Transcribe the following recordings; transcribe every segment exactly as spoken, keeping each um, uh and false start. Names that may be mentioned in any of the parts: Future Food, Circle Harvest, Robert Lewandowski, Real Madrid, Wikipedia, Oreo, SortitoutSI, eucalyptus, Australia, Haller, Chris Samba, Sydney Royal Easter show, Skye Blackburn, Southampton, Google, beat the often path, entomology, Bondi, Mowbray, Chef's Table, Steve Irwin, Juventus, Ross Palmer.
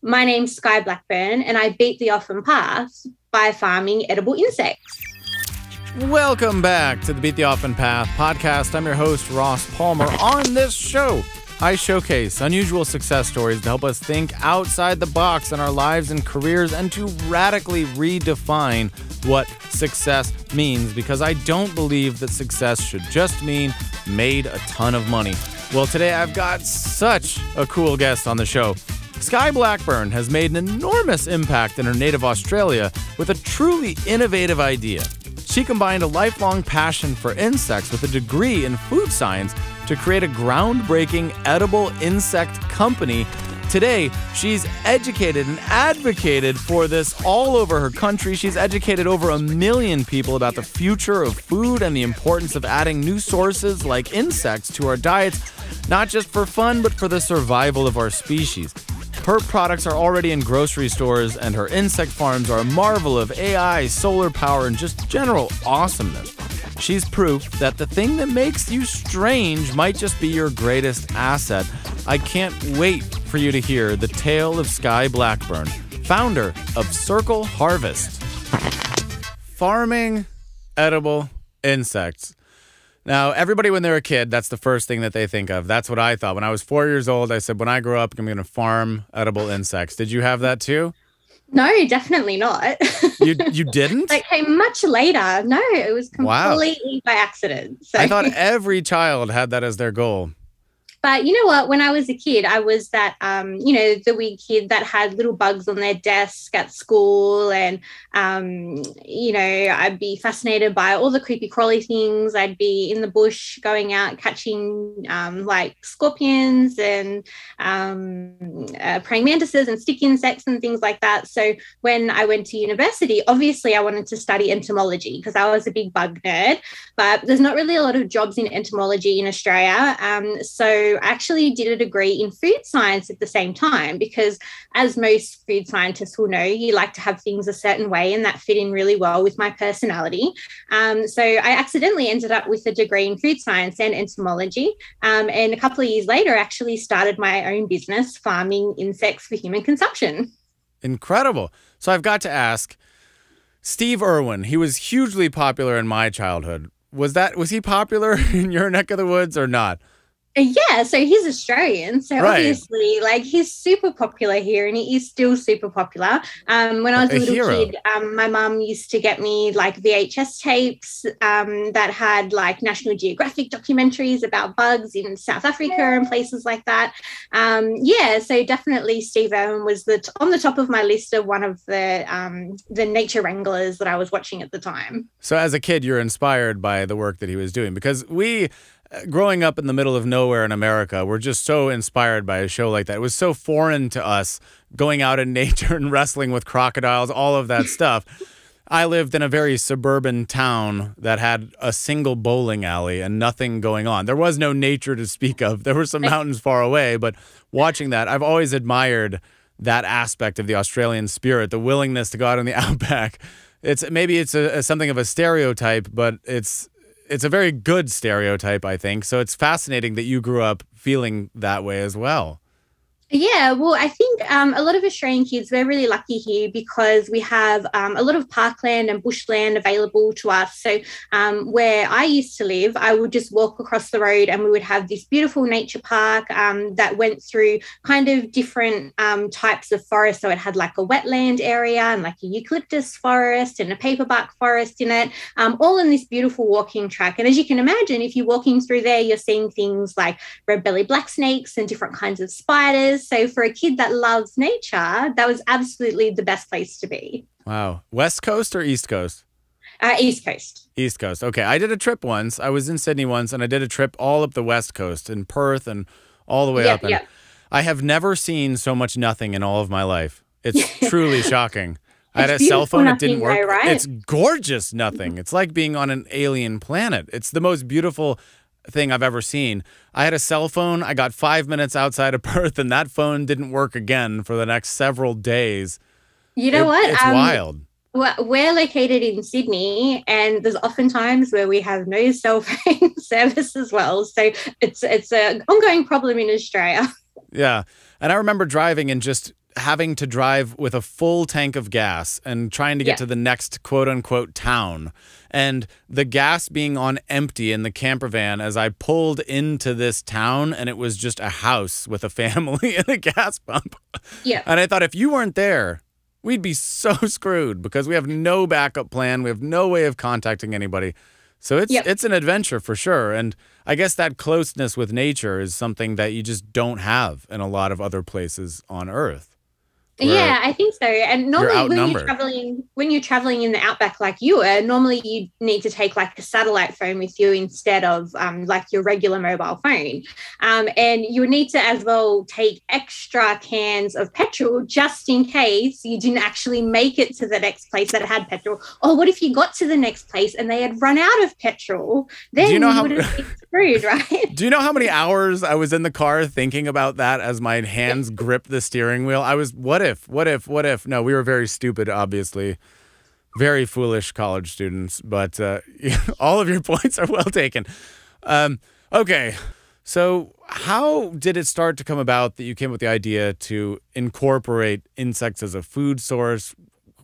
My name's Skye Blackburn and I beat the often path by farming edible insects. Welcome back to the Beat the Often Path podcast. I'm your host, Ross Palmer. On this show, I showcase unusual success stories to help us think outside the box in our lives and careers and to radically redefine what success means, because I don't believe that success should just mean made a ton of money. Well, today I've got such a cool guest on the show. Skye Blackburn has made an enormous impact in her native Australia with a truly innovative idea. She combined a lifelong passion for insects with a degree in food science to create a groundbreaking edible insect company. Today, she's educated and advocated for this all over her country. She's educated over a million people about the future of food and the importance of adding new sources like insects to our diets, not just for fun, but for the survival of our species. Her products are already in grocery stores, and her insect farms are a marvel of A I, solar power, and just general awesomeness. She's proof that the thing that makes you strange might just be your greatest asset. I can't wait for you to hear the tale of Skye Blackburn, founder of Circle Harvest. Farming edible insects. Now, everybody, when they're a kid, that's the first thing that they think of. That's what I thought. When I was four years old, I said, when I grow up, I'm going to farm edible insects. Did you have that too? No, definitely not. you you didn't? That came much later. No, it was completely wow. by accident. So. I thought every child had that as their goal. But you know what? When I was a kid, I was that, um, you know, the weird kid that had little bugs on their desk at school. And, um, you know, I'd be fascinated by all the creepy crawly things. I'd be in the bush going out catching um, like scorpions and um, uh, praying mantises and stick insects and things like that. So when I went to university, obviously I wanted to study entomology because I was a big bug nerd. But there's not really a lot of jobs in entomology in Australia. Um, so I actually did a degree in food science at the same time, because as most food scientists will know, you like to have things a certain way and that fit in really well with my personality. Um, so I accidentally ended up with a degree in food science and entomology. Um, and a couple of years later, I actually started my own business, farming insects for human consumption. Incredible. So I've got to ask, Steve Irwin, he was hugely popular in my childhood. Was that, was he popular in your neck of the woods or not? Yeah, so he's Australian, so right. obviously, like, he's super popular here, and he is still super popular. Um, when I was a, a little hero. kid, um, my mum used to get me, like, V H S tapes um, that had, like, National Geographic documentaries about bugs in South Africa yeah. and places like that. Um, yeah, so definitely Steve Irwin was the t on the top of my list of one of the, um, the nature wranglers that I was watching at the time. So as a kid, you're inspired by the work that he was doing, because we... growing up in the middle of nowhere in America, we're just so inspired by a show like that. It was so foreign to us, going out in nature and wrestling with crocodiles, all of that stuff. I lived in a very suburban town that had a single bowling alley and nothing going on. There was no nature to speak of. There were some mountains far away, but watching that, I've always admired that aspect of the Australian spirit, the willingness to go out in the outback. It's maybe it's a, a, something of a stereotype, but it's... it's a very good stereotype, I think. So it's fascinating that you grew up feeling that way as well. Yeah, well, I think um, a lot of Australian kids, we're really lucky here because we have um, a lot of parkland and bushland available to us. So um, where I used to live, I would just walk across the road and we would have this beautiful nature park um, that went through kind of different um, types of forest. So it had like a wetland area and like a eucalyptus forest and a paperbark forest in it, um, all in this beautiful walking track. And as you can imagine, if you're walking through there, you're seeing things like red-bellied black snakes and different kinds of spiders. So for a kid that loves nature, that was absolutely the best place to be. Wow. West Coast or East Coast? Uh, East Coast. East Coast. Okay. I did a trip once. I was in Sydney once and I did a trip all up the West Coast in Perth and all the way yep, up. And yep. I have never seen so much nothing in all of my life. It's truly shocking. I had a cell phone. It didn't work. Though, right? It's gorgeous nothing. It's like being on an alien planet. It's the most beautiful thing I've ever seen. I had a cell phone. I got five minutes outside of Perth and that phone didn't work again for the next several days. You know it, what? It's um, wild. Well, we're located in Sydney and there's often times where we have no cell phone service as well. So it's, it's an ongoing problem in Australia. Yeah. And I remember driving and just having to drive with a full tank of gas and trying to get yeah. to the next quote unquote town, and the gas being on empty in the camper van as I pulled into this town, and it was just a house with a family and a gas pump. Yeah. And I thought, if you weren't there, we'd be so screwed because we have no backup plan. We have no way of contacting anybody. So it's yep. it's an adventure for sure. And I guess that closeness with nature is something that you just don't have in a lot of other places on Earth. Yeah, I think so. And normally when you're traveling when you're traveling in the outback like you were, normally you need to take like a satellite phone with you instead of um, like your regular mobile phone. Um, and you would need to as well take extra cans of petrol just in case you didn't actually make it to the next place that had petrol. Or what if you got to the next place and they had run out of petrol? Then you would have been screwed, right? Do you know how many hours I was in the car thinking about that as my hands gripped the steering wheel? I was, what if, what if, what if? No, we were very stupid, obviously. Very foolish college students, but uh, all of your points are well taken. Um, okay, so how did it start to come about that you came with the idea to incorporate insects as a food source?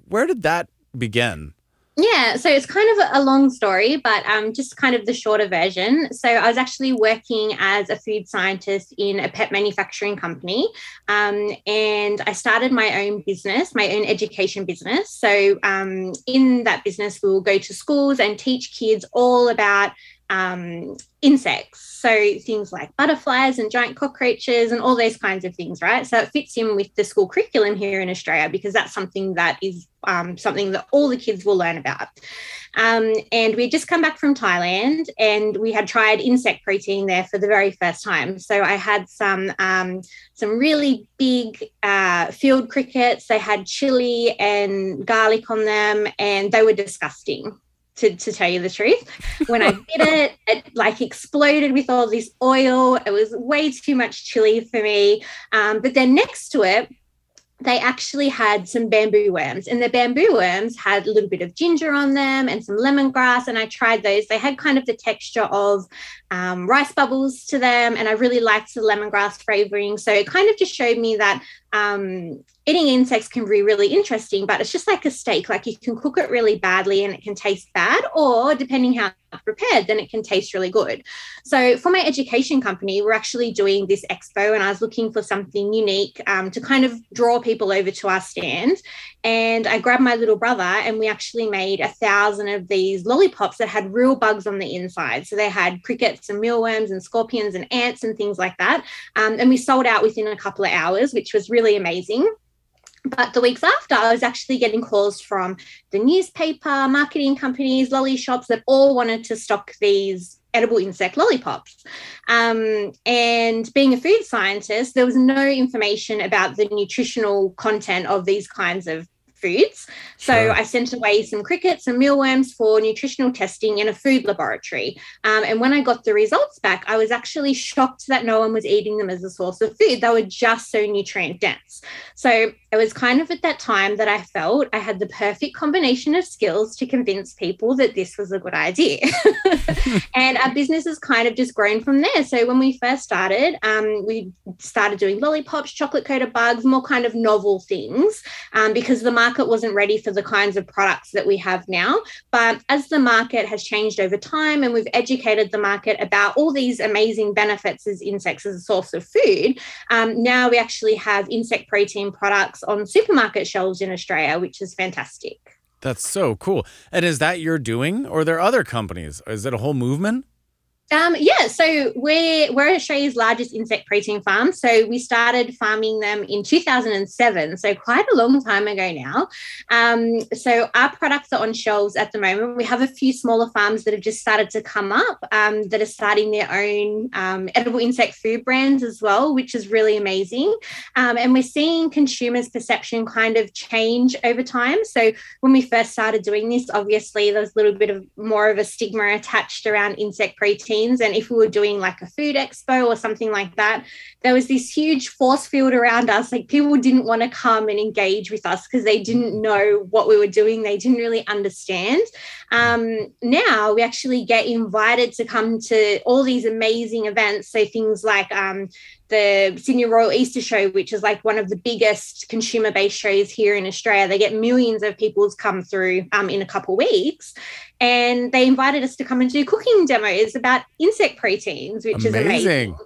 Where did that begin? Yeah, so it's kind of a long story, but um, just kind of the shorter version. So I was actually working as a food scientist in a pet manufacturing company, um, and I started my own business, my own education business. So um, in that business, we will go to schools and teach kids all about um, insects. So things like butterflies and giant cockroaches and all those kinds of things, right? So it fits in with the school curriculum here in Australia because that's something that is um, something that all the kids will learn about. Um, and we had just come back from Thailand and we had tried insect protein there for the very first time. So I had some um, some really big uh, field crickets. They had chili and garlic on them and they were disgusting. To, to tell you the truth, when I did it, it like exploded with all this oil. It was way too much chili for me. Um, but then next to it, they actually had some bamboo worms, and the bamboo worms had a little bit of ginger on them and some lemongrass. And I tried those. They had kind of the texture of um, rice bubbles to them. And I really liked the lemongrass flavoring. So it kind of just showed me that um, eating insects can be really interesting, but it's just like a steak. Like you can cook it really badly and it can taste bad, or depending how prepared, then it can taste really good. So for my education company, we're actually doing this expo, and I was looking for something unique um, to kind of draw people over to our stand. And I grabbed my little brother and we actually made a thousand of these lollipops that had real bugs on the inside. So they had crickets and mealworms and scorpions and ants and things like that. Um, and we sold out within a couple of hours, which was really amazing. But the weeks after, I was actually getting calls from the newspaper, marketing companies, lolly shops that all wanted to stock these edible insect lollipops. Um, and being a food scientist, there was no information about the nutritional content of these kinds of foods. So sure. I sent away some crickets and mealworms for nutritional testing in a food laboratory. Um, and when I got the results back, I was actually shocked that no one was eating them as a source of food. They were just so nutrient dense. So it was kind of at that time that I felt I had the perfect combination of skills to convince people that this was a good idea. And our business has kind of just grown from there. So when we first started, um, we started doing lollipops, chocolate-coated bugs, more kind of novel things, um, because the market Market wasn't ready for the kinds of products that we have now. But as the market has changed over time and we've educated the market about all these amazing benefits as insects as a source of food, um, now we actually have insect protein products on supermarket shelves in Australia, which is fantastic. That's so cool. And is that your doing, or are there other companies? Is it a whole movement? Um, yeah, so we're, we're Australia's largest insect protein farm. So we started farming them in two thousand seven, so quite a long time ago now. Um, so our products are on shelves at the moment. We have a few smaller farms that have just started to come up um, that are starting their own um, edible insect food brands as well, which is really amazing. Um, and we're seeing consumers' perception kind of change over time. So when we first started doing this, obviously there was a little bit of more of a stigma attached around insect protein. And if we were doing like a food expo or something like that, there was this huge force field around us. Like people didn't want to come and engage with us because they didn't know what we were doing. They didn't really understand. Um, now we actually get invited to come to all these amazing events. So things like um, the Sydney Royal Easter show, which is like one of the biggest consumer-based shows here in Australia. They get millions of people's come through um, in a couple of weeks. And they invited us to come and do cooking demos about insect proteins, which amazing. is amazing.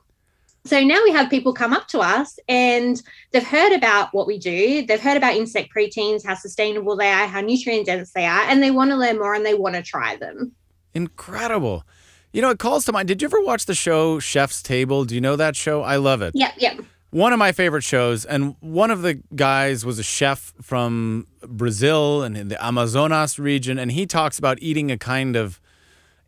So now we have people come up to us and they've heard about what we do. They've heard about insect proteins, how sustainable they are, how nutrient dense they are, and they want to learn more and they want to try them. Incredible. You know, it calls to mind. Did you ever watch the show Chef's Table? Do you know that show? I love it. Yep, yep. One of my favorite shows. And one of the guys was a chef from Brazil and in the Amazonas region. And he talks about eating a kind of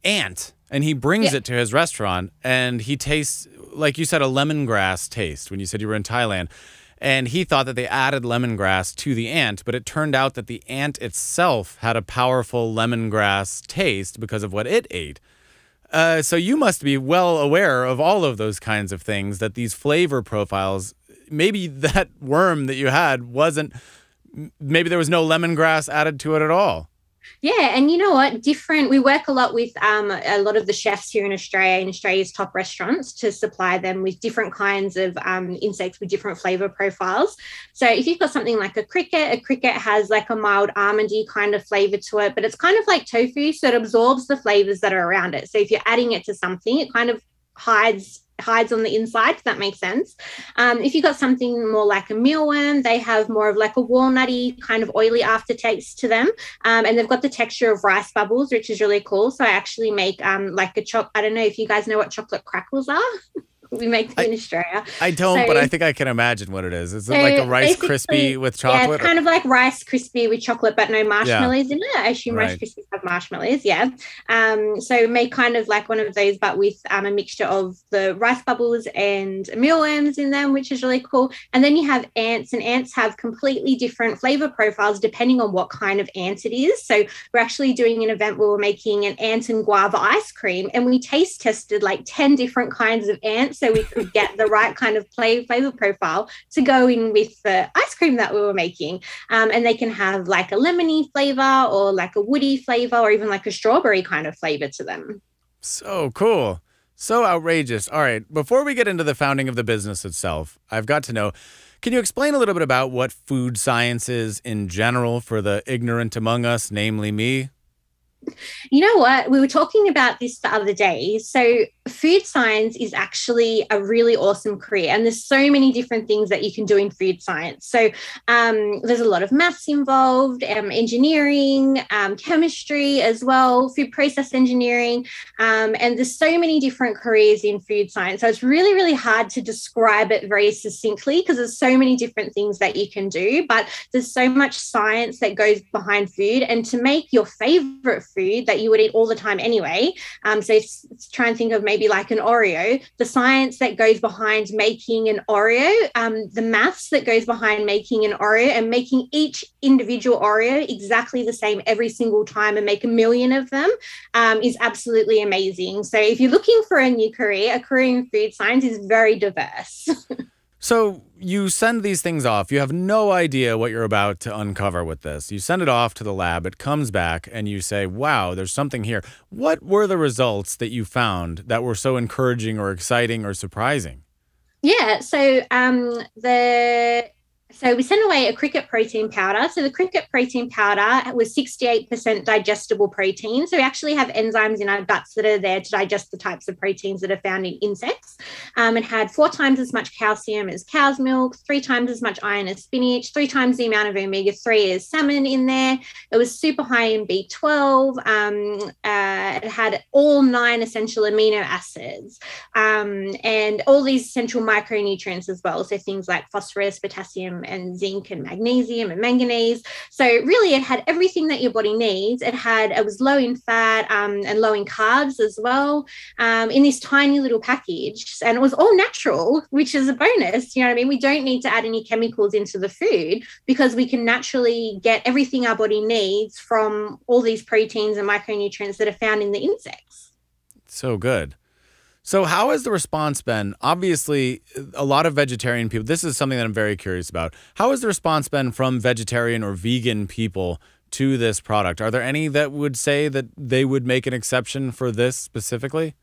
ant. And he brings yep. it to his restaurant. And he tastes, like you said, a lemongrass taste when you said you were in Thailand. And he thought that they added lemongrass to the ant, but it turned out that the ant itself had a powerful lemongrass taste because of what it ate. Uh, so you must be well aware of all of those kinds of things, that these flavor profiles, maybe that worm that you had wasn't, maybe there was no lemongrass added to it at all. Yeah, and you know what? Different. We work a lot with um, a lot of the chefs here in Australia, in Australia's top restaurants, to supply them with different kinds of um, insects with different flavour profiles. So if you've got something like a cricket, a cricket has like a mild almondy kind of flavour to it, but it's kind of like tofu, so it absorbs the flavours that are around it. So if you're adding it to something, it kind of hides hides on the inside, if that makes sense. Um, if you've got something more like a mealworm, they have more of like a walnutty kind of oily aftertaste to them. Um, and they've got the texture of rice bubbles, which is really cool. So I actually make um, like a choc. I don't know if you guys know what chocolate crackles are. We make them I, in Australia. I don't, so, but I think I can imagine what it is. Is it so like a Rice Krispie with chocolate? Yeah, it's kind of like Rice Krispie with chocolate, but no marshmallows yeah. in it. I assume right. Rice Krispies have marshmallows, yeah. Um, so make kind of like one of those, but with um, a mixture of the rice bubbles and mealworms in them, which is really cool. And then you have ants, and ants have completely different flavour profiles depending on what kind of ant it is. So we're actually doing an event where we're making an ant and guava ice cream, and we taste tested like ten different kinds of ants, so we could get the right kind of play, flavor profile to go in with the ice cream that we were making. Um, and they can have like a lemony flavor or like a woody flavor or even like a strawberry kind of flavor to them. So cool. So outrageous. All right. Before we get into the founding of the business itself, I've got to know, can you explain a little bit about what food science is in general for the ignorant among us, namely me? You know what? We were talking about this the other day. So food science is actually a really awesome career, and there's so many different things that you can do in food science. So um, there's a lot of maths involved, um, engineering, um, chemistry as well, food process engineering, um, and there's so many different careers in food science. So it's really, really hard to describe it very succinctly because there's so many different things that you can do, but there's so much science that goes behind food, and to make your favourite food that you would eat all the time anyway. Um, so it's, it's try and think of maybe like an Oreo, the science that goes behind making an Oreo, um, the maths that goes behind making an Oreo and making each individual Oreo exactly the same every single time and make a million of them um, is absolutely amazing. So if you're looking for a new career, a career in food science is very diverse. So you send these things off. You have no idea what you're about to uncover with this. You send it off to the lab. It comes back and you say, wow, there's something here. What were the results that you found that were so encouraging or exciting or surprising? Yeah, so um, the... So we sent away a cricket protein powder. So the cricket protein powder was sixty-eight percent digestible protein. So we actually have enzymes in our guts that are there to digest the types of proteins that are found in insects. Um, it had four times as much calcium as cow's milk, three times as much iron as spinach, three times the amount of omega three as salmon in there. It was super high in B twelve. Um, uh, it had all nine essential amino acids um, and all these essential micronutrients as well. So things like phosphorus, potassium, and zinc and magnesium and manganese. So really it had everything that your body needs. It had, it was low in fat um, and low in carbs as well um, in this tiny little package. And it was all natural, which is a bonus. You know what I mean? We don't need to add any chemicals into the food because we can naturally get everything our body needs from all these proteins and micronutrients that are found in the insects. So good. So how has the response been? Obviously, a lot of vegetarian people, this is something that I'm very curious about. How has the response been from vegetarian or vegan people to this product? Are there any that would say that they would make an exception for this specifically?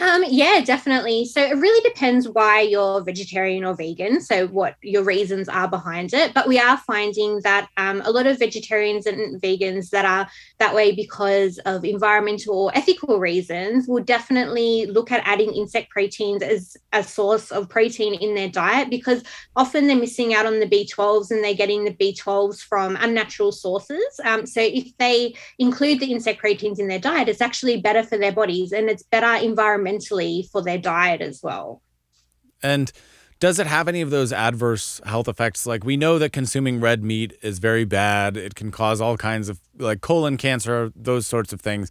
Um, yeah, definitely. So it really depends why you're vegetarian or vegan, so what your reasons are behind it. But we are finding that um, a lot of vegetarians and vegans that are that way because of environmental or ethical reasons will definitely look at adding insect proteins as a source of protein in their diet, because often they're missing out on the B twelves and they're getting the B twelves from unnatural sources. Um, so if they include the insect proteins in their diet, it's actually better for their bodies and it's better environmentally mentally for their diet as well. And does it have any of those adverse health effects? Like, we know that consuming red meat is very bad. It can cause all kinds of, like, colon cancer, those sorts of things.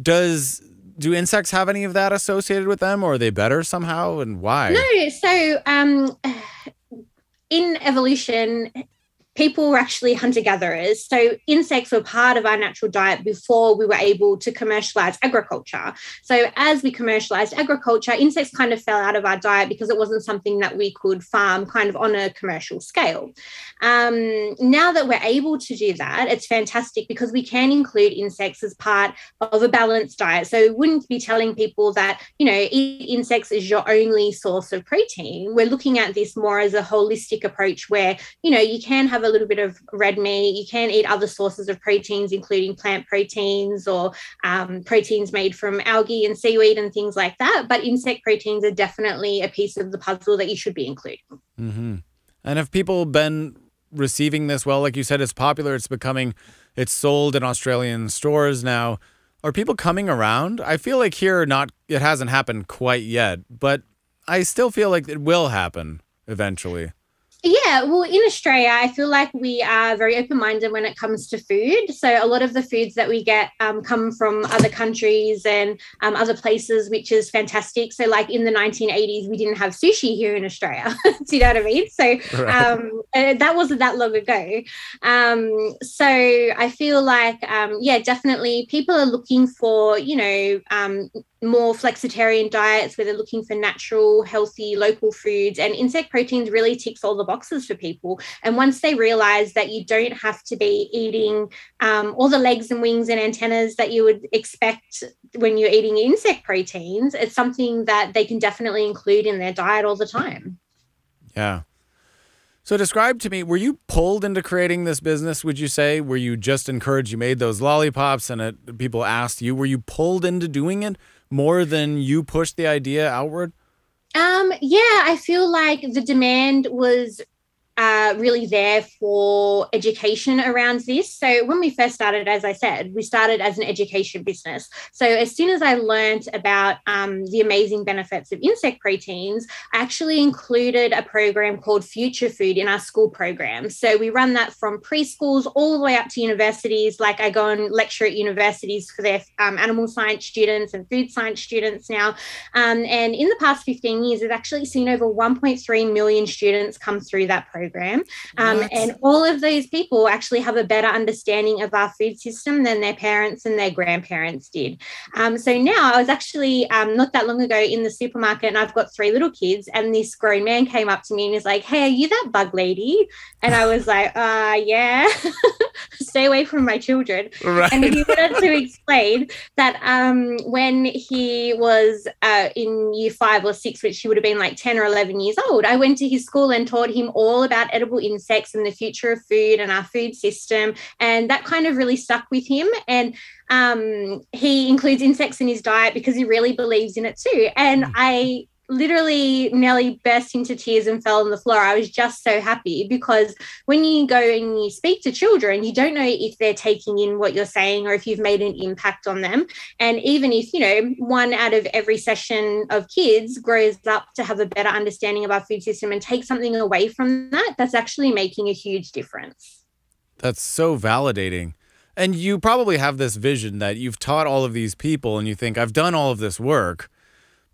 Does do insects have any of that associated with them, or are they better somehow, and why? No, so um, in evolution, people were actually hunter-gatherers. So insects were part of our natural diet before we were able to commercialise agriculture. So as we commercialised agriculture, insects kind of fell out of our diet because it wasn't something that we could farm kind of on a commercial scale. Um, now that we're able to do that, it's fantastic because we can include insects as part of a balanced diet. So we wouldn't be telling people that, you know, eat insects is your only source of protein. We're looking at this more as a holistic approach where, you know, you can have a a little bit of red meat, you can eat other sources of proteins, including plant proteins or um, proteins made from algae and seaweed and things like that. But insect proteins are definitely a piece of the puzzle that you should be including. Mm-hmm. And have people been receiving this well? Like you said, it's popular, it's becoming, it's sold in Australian stores now. Are people coming around? I feel like here, not, it hasn't happened quite yet, but I still feel like it will happen eventually. Yeah, well, in Australia, I feel like we are very open-minded when it comes to food. So a lot of the foods that we get um, come from other countries and um, other places, which is fantastic. So like in the nineteen eighties, we didn't have sushi here in Australia. Do you know what I mean? So right. um, that wasn't that long ago. Um, so I feel like, um, yeah, definitely people are looking for, you know, um, more flexitarian diets where they're looking for natural, healthy, local foods, and insect proteins really ticks all the boxes for people. And once they realize that you don't have to be eating um, all the legs and wings and antennas that you would expect when you're eating insect proteins, it's something that they can definitely include in their diet all the time. Yeah. So describe to me, were you pulled into creating this business, would you say? Were you just encouraged? You made those lollipops and it, people asked you, were you pulled into doing it more than you pushed the idea outward? Um, yeah, I feel like the demand was Uh, really there for education around this. So when we first started, as I said, we started as an education business. So as soon as I learned about um, the amazing benefits of insect proteins, I actually included a program called Future Food in our school program. So we run that from preschools all the way up to universities. Like, I go and lecture at universities for their um, animal science students and food science students now. Um, and in the past fifteen years, I've actually seen over one point three million students come through that program. program. Um, and all of those people actually have a better understanding of our food system than their parents and their grandparents did. Um, so now, I was actually um, not that long ago in the supermarket, and I've got three little kids, and this grown man came up to me and was like, "Hey, are you that bug lady?" And I was like, uh, yeah, stay away from my children. Right. And he went on to explain that um, when he was uh, in year five or six, which he would have been like ten or eleven years old, I went to his school and taught him all about edible insects and the future of food and our food system, and that kind of really stuck with him. And um, he includes insects in his diet because he really believes in it too. And I literally nearly burst into tears and fell on the floor. I was just so happy, because when you go and you speak to children, you don't know if they're taking in what you're saying or if you've made an impact on them. And even if, you know, one out of every session of kids grows up to have a better understanding of our food system and take something away from that, that's actually making a huge difference. That's so validating. And you probably have this vision that you've taught all of these people and you think, I've done all of this work,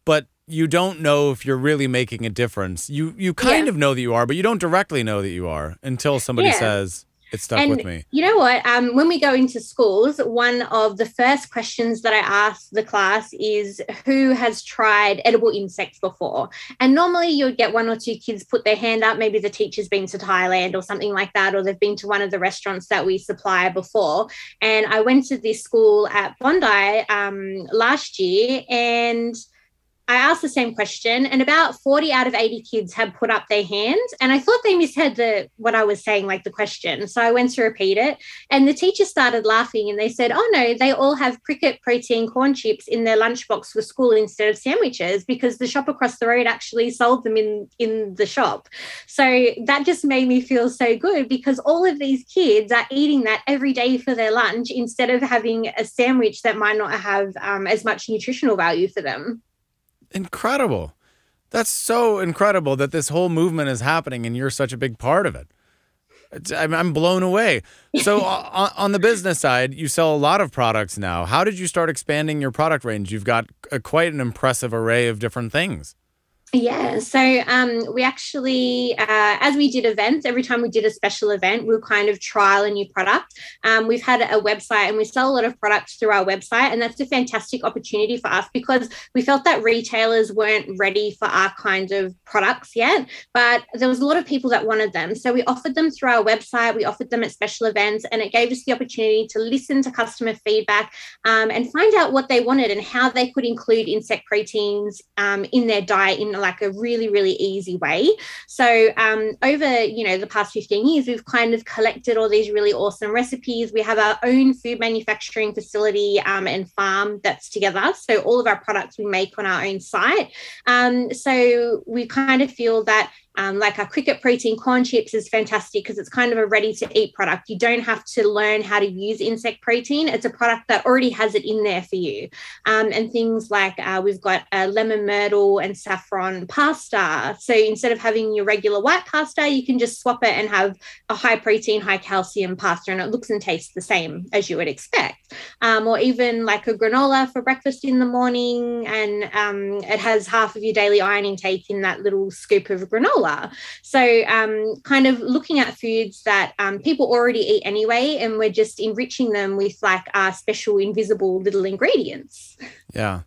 but you don't know if you're really making a difference. You you kind yeah. of know that you are, but you don't directly know that you are until somebody yeah. says, it stuck and with me. You know what? Um, when we go into schools, one of the first questions that I ask the class is, who has tried edible insects before? And normally you'd get one or two kids put their hand up. Maybe the teacher's been to Thailand or something like that, or they've been to one of the restaurants that we supply before. And I went to this school at Bondi um, last year, and I asked the same question, and about forty out of eighty kids had put up their hands, and I thought they misheard the what I was saying, like the question. So I went to repeat it, and the teacher started laughing, and they said, oh, no, they all have cricket protein corn chips in their lunchbox for school instead of sandwiches because the shop across the road actually sold them in, in the shop. So that just made me feel so good because all of these kids are eating that every day for their lunch instead of having a sandwich that might not have um, as much nutritional value for them. Incredible. That's so incredible that this whole movement is happening and you're such a big part of it. It's, I'm blown away. So on, on the business side, you sell a lot of products now. How did you start expanding your product range? You've got a, quite an impressive array of different things. Yeah, so um, we actually, uh, as we did events, every time we did a special event, we'll kind of trial a new product. Um, we've had a website and we sell a lot of products through our website, and that's a fantastic opportunity for us because we felt that retailers weren't ready for our kind of products yet, but there was a lot of people that wanted them. So we offered them through our website, we offered them at special events, and it gave us the opportunity to listen to customer feedback um, and find out what they wanted and how they could include insect proteins um, in their diet in like a really, really easy way. So um, over, you know, the past fifteen years, we've kind of collected all these really awesome recipes. We have our own food manufacturing facility um, and farm that's together. So all of our products we make on our own site. Um, so we kind of feel that Um, like our cricket protein corn chips is fantastic because it's kind of a ready-to-eat product. You don't have to learn how to use insect protein. It's a product that already has it in there for you. Um, and things like uh, we've got uh, lemon myrtle and saffron pasta. So instead of having your regular white pasta, you can just swap it and have a high-protein, high-calcium pasta, and it looks and tastes the same as you would expect. Um, or even like a granola for breakfast in the morning, and um, it has half of your daily iron intake in that little scoop of granola. So um, kind of looking at foods that um, people already eat anyway, and we're just enriching them with like our special invisible little ingredients. Yeah.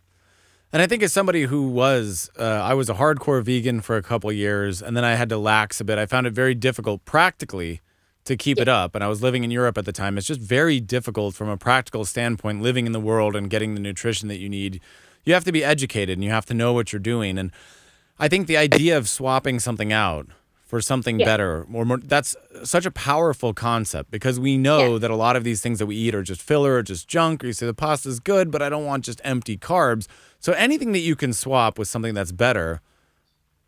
And I think as somebody who was, uh, I was a hardcore vegan for a couple of years, and then I had to lax a bit. I found it very difficult practically to keep yeah. it up. And I was living in Europe at the time. It's just very difficult from a practical standpoint, living in the world and getting the nutrition that you need. You have to be educated and you have to know what you're doing. And I think the idea of swapping something out for something yeah. better, or more, that's such a powerful concept because we know yeah. that a lot of these things that we eat are just filler or just junk. Or you say the pasta's good, but I don't want just empty carbs. So anything that you can swap with something that's better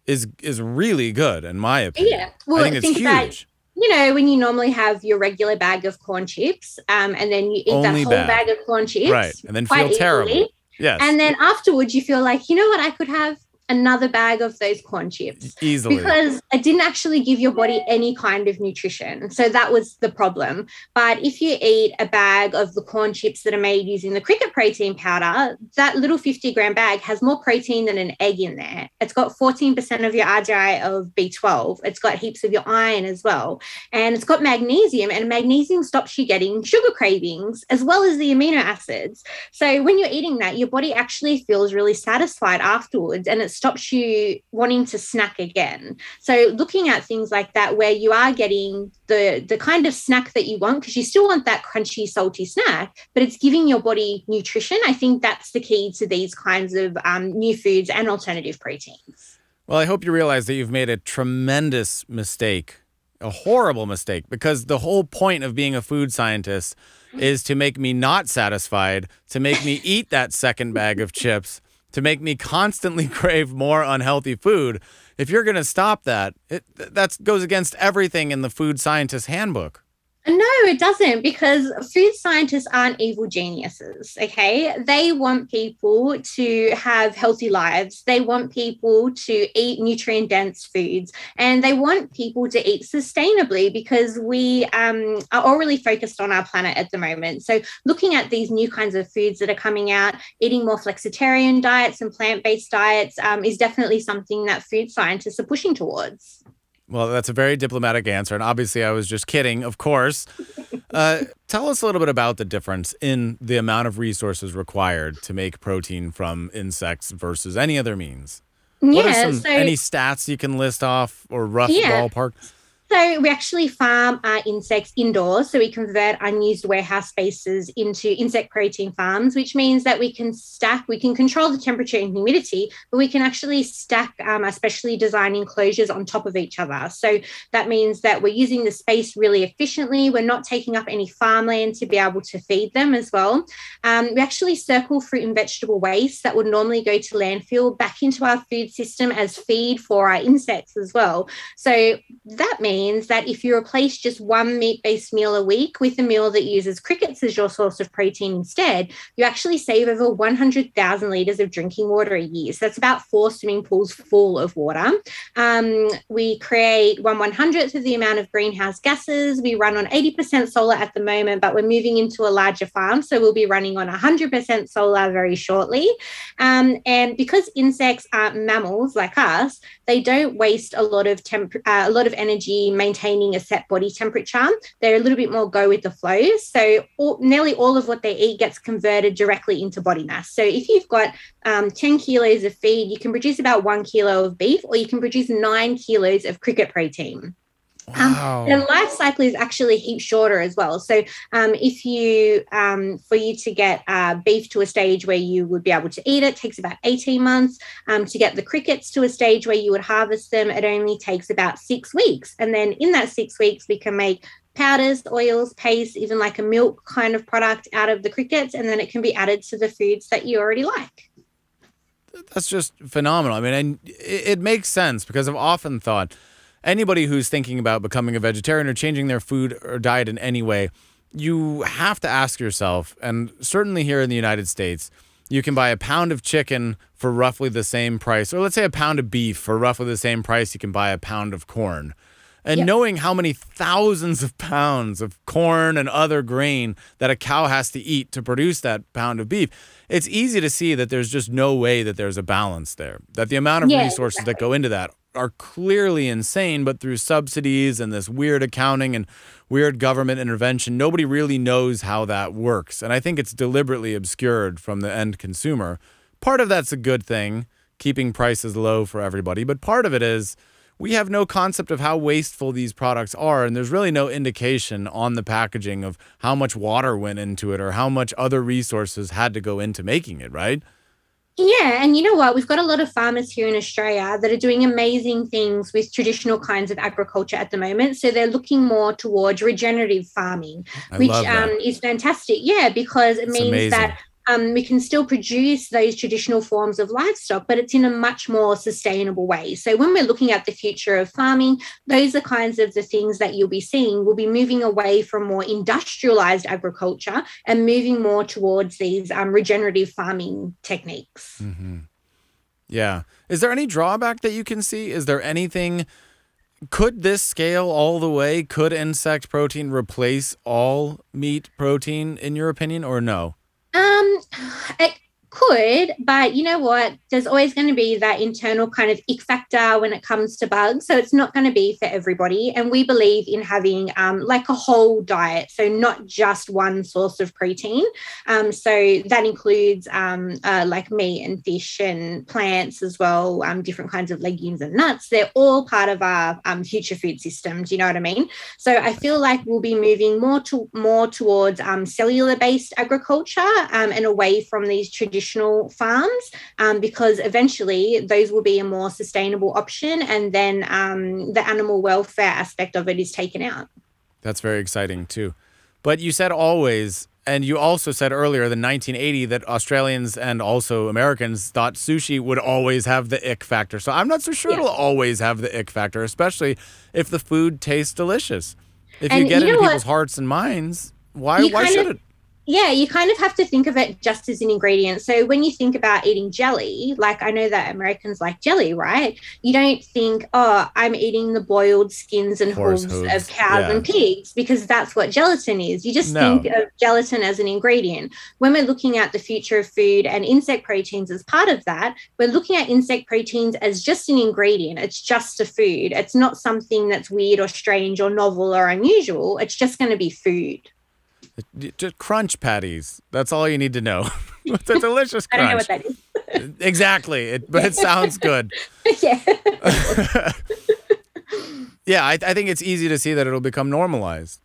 is is really good, in my opinion. Yeah, well, I think it's think huge. You know, when you normally have your regular bag of corn chips, um, and then you eat Only that whole bag. bag of corn chips, right, and then feel terrible. Easily. Yes, and then afterwards you feel like, you know what, I could have another bag of those corn chips. Easily. Because it didn't actually give your body any kind of nutrition. So that was the problem. But if you eat a bag of the corn chips that are made using the cricket protein powder, that little fifty gram bag has more protein than an egg in there. It's got fourteen percent of your R D I of B twelve. It's got heaps of your iron as well. And it's got magnesium, and magnesium stops you getting sugar cravings as well as the amino acids. So when you're eating that, your body actually feels really satisfied afterwards, and it's stops you wanting to snack again. So looking at things like that, where you are getting the, the kind of snack that you want, because you still want that crunchy, salty snack, but it's giving your body nutrition. I think that's the key to these kinds of um, new foods and alternative proteins. Well, I hope you realize that you've made a tremendous mistake, a horrible mistake, because the whole point of being a food scientist is to make me not satisfied, to make me eat that second bag of chips, to make me constantly crave more unhealthy food. If you're going to stop that, it, that goes against everything in the Food Scientist Handbook. No, it doesn't, because food scientists aren't evil geniuses, okay? They want people to have healthy lives. They want people to eat nutrient-dense foods, and they want people to eat sustainably because we um, are all really focused on our planet at the moment. So looking at these new kinds of foods that are coming out, eating more flexitarian diets and plant-based diets um, is definitely something that food scientists are pushing towards. Well, that's a very diplomatic answer, and obviously I was just kidding, of course. Uh, tell us a little bit about the difference in the amount of resources required to make protein from insects versus any other means. Yeah, what are some, so, any stats you can list off, or rough yeah. ballpark? So we actually farm our insects indoors. So we convert unused warehouse spaces into insect protein farms, which means that we can stack, we can control the temperature and humidity, but we can actually stack um, our specially designed enclosures on top of each other. So that means that we're using the space really efficiently. We're not taking up any farmland to be able to feed them as well. Um, we actually circle fruit and vegetable waste that would normally go to landfill back into our food system as feed for our insects as well. So that means that if you replace just one meat-based meal a week with a meal that uses crickets as your source of protein instead, you actually save over one hundred thousand litres of drinking water a year. So that's about four swimming pools full of water. Um, we create one one-hundredth of the amount of greenhouse gases. We run on eighty percent solar at the moment, but we're moving into a larger farm, so we'll be running on one hundred percent solar very shortly. Um, and because insects aren't mammals like us, they don't waste a lot of temp- uh, a lot of energy maintaining a set body temperature. They're a little bit more go with the flow. So all, nearly all of what they eat gets converted directly into body mass. So if you've got um, ten kilos of feed, you can produce about one kilo of beef, or you can produce nine kilos of cricket protein. Wow. Um, the life cycle is actually heaps shorter as well. So um, if you, um, for you to get uh, beef to a stage where you would be able to eat it, takes about eighteen months. Um, to get the crickets to a stage where you would harvest them, it only takes about six weeks. And then in that six weeks, we can make powders, oils, paste, even like a milk kind of product out of the crickets. And then it can be added to the foods that you already like. That's just phenomenal. I mean, and it makes sense, because I've often thought, anybody who's thinking about becoming a vegetarian or changing their food or diet in any way, you have to ask yourself, and certainly here in the United States, you can buy a pound of chicken for roughly the same price, or let's say a pound of beef for roughly the same price you can buy a pound of corn. And yep. knowing how many thousands of pounds of corn and other grain that a cow has to eat to produce that pound of beef, it's easy to see that there's just no way that there's a balance there, that the amount of yeah, resources exactly. that go into that are clearly insane, but through subsidies and this weird accounting and weird government intervention, nobody really knows how that works. And I think it's deliberately obscured from the end consumer. Part of that's a good thing, keeping prices low for everybody, but part of it is we have no concept of how wasteful these products are, and there's really no indication on the packaging of how much water went into it or how much other resources had to go into making it, right? Yeah, and you know what? We've got a lot of farmers here in Australia that are doing amazing things with traditional kinds of agriculture at the moment. So they're looking more towards regenerative farming, I which um, is fantastic. Yeah, because it it's means amazing. that Um, we can still produce those traditional forms of livestock, but it's in a much more sustainable way. So when we're looking at the future of farming, those are kinds of the things that you'll be seeing. We'll be moving away from more industrialized agriculture and moving more towards these um, regenerative farming techniques. Mm-hmm. Yeah. Is there any drawback that you can see? Is there anything? Could this scale all the way? Could insect protein replace all meat protein, in your opinion, or no? Um, it could, but you know what? There's always going to be that internal kind of ick factor when it comes to bugs. So it's not going to be for everybody. And we believe in having um, like a whole diet, so not just one source of protein. Um, so that includes um, uh, like meat and fish and plants as well, um, different kinds of legumes and nuts. They're all part of our um, future food system. Do you know what I mean? So I feel like we'll be moving more to more towards um, cellular-based agriculture um, and away from these traditional traditional farms um, because eventually those will be a more sustainable option, and then um, the animal welfare aspect of it is taken out. That's very exciting too. But you said always, and you also said earlier in nineteen eighty that Australians and also Americans thought sushi would always have the ick factor. So I'm not so sure yeah. it'll always have the ick factor, especially if the food tastes delicious. If and you get you into people's hearts and minds, why, why should it? Yeah, you kind of have to think of it just as an ingredient. So when you think about eating jelly, like I know that Americans like jelly, right? You don't think, oh, I'm eating the boiled skins and hooves, hooves of cows yeah. and pigs, because that's what gelatin is. You just no. think of gelatin as an ingredient. When we're looking at the future of food and insect proteins as part of that, we're looking at insect proteins as just an ingredient. It's just a food. It's not something that's weird or strange or novel or unusual. It's just going to be food. Just crunch patties. That's all you need to know. It's a delicious crunch. I don't know what that is. Exactly. It, but it sounds good. Yeah. Yeah, I, I think it's easy to see that it'll become normalized.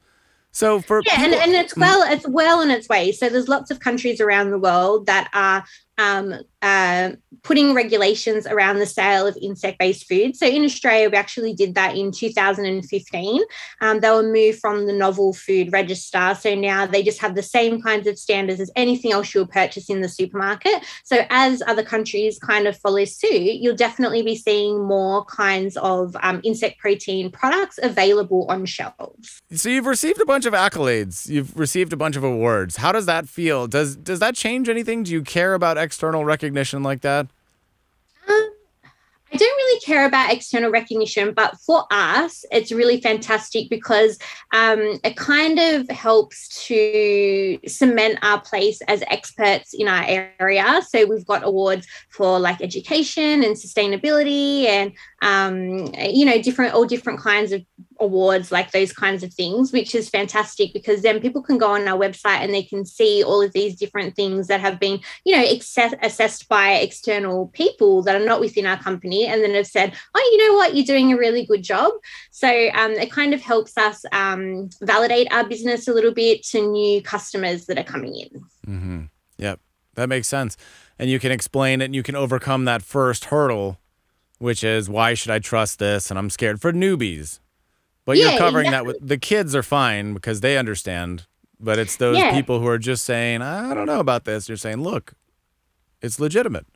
So for yeah, people, and, and it's well, it's well in its way. So there's lots of countries around the world that are um, uh, putting regulations around the sale of insect-based food. So in Australia, we actually did that in two thousand fifteen. Um, they were moved from the novel food register. So now they just have the same kinds of standards as anything else you'll purchase in the supermarket. So as other countries kind of follow suit, you'll definitely be seeing more kinds of um, insect protein products available on shelves. So you've received a bunch of accolades. You've received a bunch of awards. How does that feel? Does, does that change anything? Do you care about external recognition like that? Um, I don't really care about external recognition, but for us, it's really fantastic because um, it kind of helps to cement our place as experts in our area. So we've got awards for like education and sustainability and, um, you know, different all different kinds of awards, like those kinds of things, which is fantastic because then people can go on our website and they can see all of these different things that have been, you know, access- assessed by external people that are not within our company and then have said, oh, you know what, you're doing a really good job. So um, it kind of helps us um, validate our business a little bit to new customers that are coming in. Mm-hmm. Yep, that makes sense. And you can explain it and you can overcome that first hurdle, which is why should I trust this? And I'm scared for newbies. But yeah, you're covering exactly. that with the kids are fine because they understand. But it's those yeah. people who are just saying, I don't know about this. You're saying, look, it's legitimate.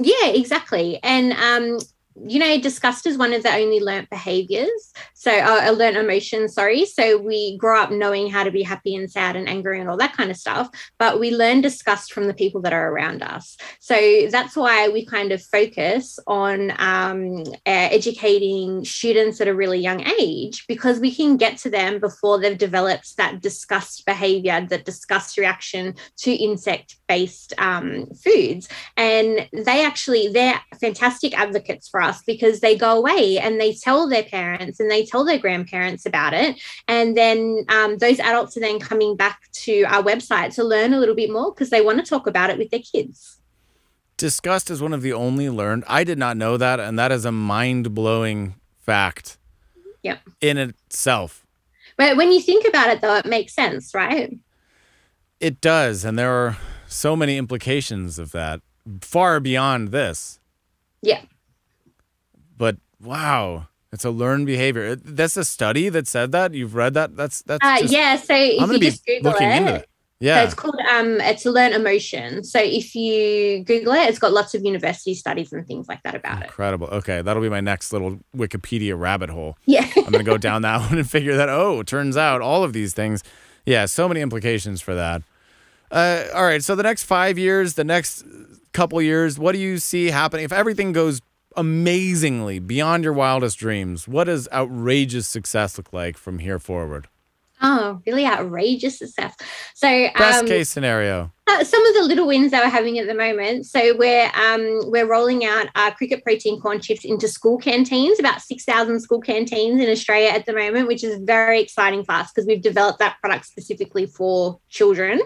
Yeah, exactly. And, um, you know, disgust is one of the only learnt behaviours. So uh, learnt emotions, sorry. So we grow up knowing how to be happy and sad and angry and all that kind of stuff. But we learn disgust from the people that are around us. So that's why we kind of focus on um, uh, educating students at a really young age, because we can get to them before they've developed that disgust behaviour, that disgust reaction to insect-based um, foods. And they actually, they're fantastic advocates for us because they go away and they tell their parents and they tell their grandparents about it. And then um, those adults are then coming back to our website to learn a little bit more because they want to talk about it with their kids. Disgust is one of the only learned. I did not know that. And that is a mind-blowing fact yep. in itself. But when you think about it, though, it makes sense, right? It does. And there are so many implications of that far beyond this. Yeah. But wow, it's a learned behavior. That's a study that said that? You've read that? That's that's uh, just, yeah. So if I'm you just Google looking it, into it. Yeah. So it's called um, it's learned emotion. So if you Google it, it's got lots of university studies and things like that about Incredible. it. Incredible. Okay, that'll be my next little Wikipedia rabbit hole. Yeah, I'm gonna go down that one and figure that. Oh, it turns out all of these things. Yeah, so many implications for that. Uh, all right. So the next five years, the next couple years, what do you see happening if everything goes amazingly beyond your wildest dreams? What does outrageous success look like from here forward? Oh, really outrageous success. So um, best case scenario. Some of the little wins that we're having at the moment. So we're um, we're rolling out our cricket protein corn chips into school canteens, about six thousand school canteens in Australia at the moment, which is very exciting for us because we've developed that product specifically for children.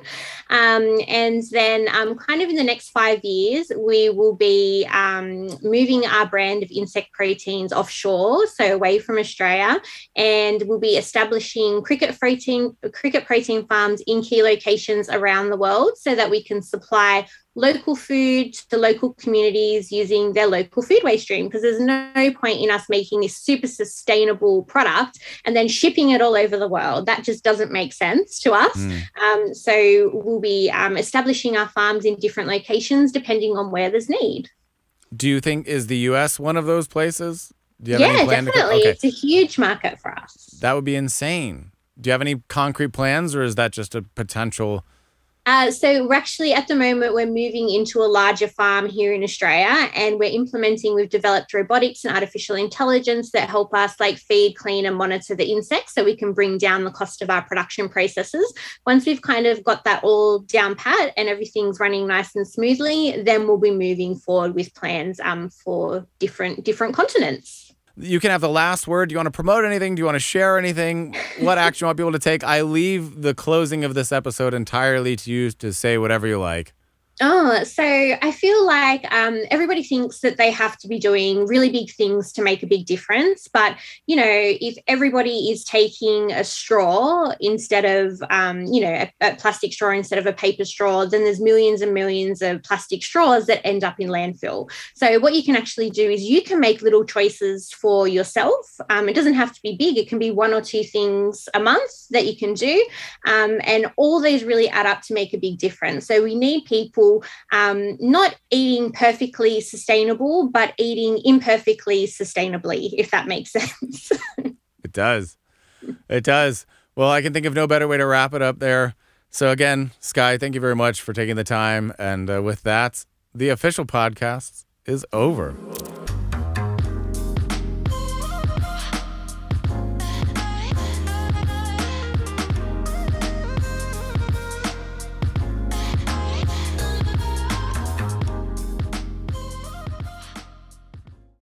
Um, and then um, kind of in the next five years, we will be um, moving our brand of insect proteins offshore, so away from Australia, and we'll be establishing cricket protein, cricket protein farms in key locations around the world. So So that we can supply local food to local communities using their local food waste stream, because there's no point in us making this super sustainable product and then shipping it all over the world. That just doesn't make sense to us. Mm. Um, so we'll be um, establishing our farms in different locations depending on where there's need. Do you think, is the U S one of those places? Do you have yeah, any plan definitely. To okay. It's a huge market for us. That would be insane. Do you have any concrete plans, or is that just a potential... Uh, so we're actually, at the moment, we're moving into a larger farm here in Australia, and we're implementing, we've developed robotics and artificial intelligence that help us like feed, clean and monitor the insects so we can bring down the cost of our production processes. Once we've kind of got that all down pat and everything's running nice and smoothly, then we'll be moving forward with plans um, for different different continents. You can have the last word. Do you want to promote anything? Do you want to share anything? What action do you want people to take? I leave the closing of this episode entirely to you to say whatever you like. Oh, so I feel like um, everybody thinks that they have to be doing really big things to make a big difference. But, you know, if everybody is taking a straw instead of, um, you know, a, a plastic straw instead of a paper straw, then there's millions and millions of plastic straws that end up in landfill. So what you can actually do is you can make little choices for yourself. Um, it doesn't have to be big. It can be one or two things a month that you can do. Um, and all these really add up to make a big difference. So we need people Um, not eating perfectly sustainable, but eating imperfectly sustainably, if that makes sense. It does. It does. Well, I can think of no better way to wrap it up there. So again, Skye, thank you very much for taking the time. And uh, with that, the official podcast is over.